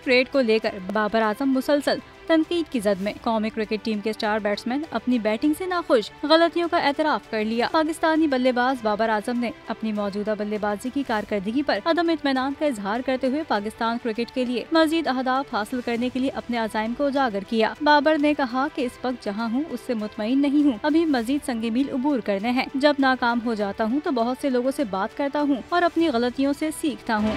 Strike rate को लेकर बाबर आजम मुसलसल तनकीद की जद में। कौमी क्रिकेट टीम के स्टार बैट्समैन अपनी बैटिंग से नाखुश, गलतियों का एतराफ कर लिया। पाकिस्तानी बल्लेबाज बाबर आजम ने अपनी मौजूदा बल्लेबाजी की कारकर्दगी पर अदम इत्मीनान का इजहार करते हुए पाकिस्तान क्रिकेट के लिए मजीद अहदाफ हासिल करने के लिए अपने अज़ाइम को उजागर किया। बाबर ने कहा कि इस वक्त जहाँ हूँ उससे मुतमईन नहीं हूँ, अभी मजीद संगे मील अबूर करने हैं। जब नाकाम हो जाता हूँ तो बहुत से लोगों से बात करता हूँ और अपनी गलतियों से सीखता हूँ।